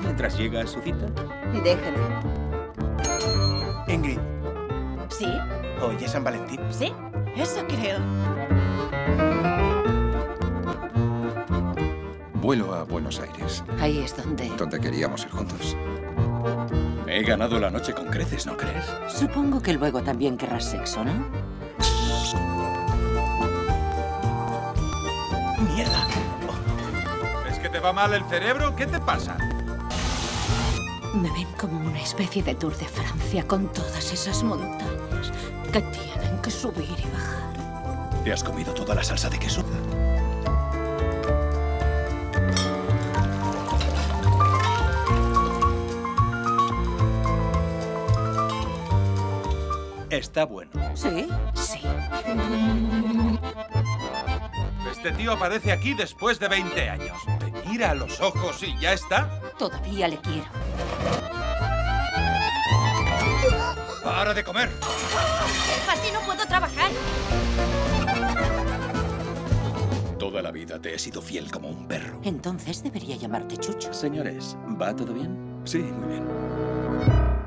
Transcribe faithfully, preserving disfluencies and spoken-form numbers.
teléfono mientras llega a su cita? Déjala. Ingrid. ¿Sí? ¿Hoy es San Valentín? Sí, eso creo. Vuelo a Buenos Aires. Ahí es donde... Donde queríamos ir juntos. Me he ganado la noche con creces, ¿no crees? Supongo que luego también querrás sexo, ¿no? ¡Mierda! Oh. ¿Es que te va mal el cerebro? ¿Qué te pasa? Me ven como una especie de Tour de Francia con todas esas montañas que tienen que subir y bajar. ¿Te has comido toda la salsa de queso? Está bueno. ¿Sí? Sí. Este tío aparece aquí después de veinte años. Me mira a los ojos y ya está. Todavía le quiero. ¡Para de comer! Así no puedo trabajar. Toda la vida te he sido fiel como un perro. Entonces debería llamarte Chucho. Señores, ¿va todo bien? Sí, muy bien.